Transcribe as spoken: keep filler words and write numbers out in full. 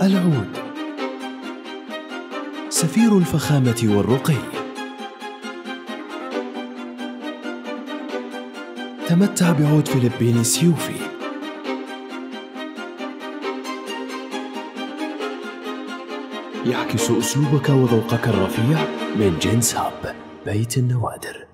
العود، سفير الفخامة والرقي. تمتع بعود فلبيني سيوفي، يعكس أسلوبك وذوقك الرفيع من جنس هاب بيت النوادر.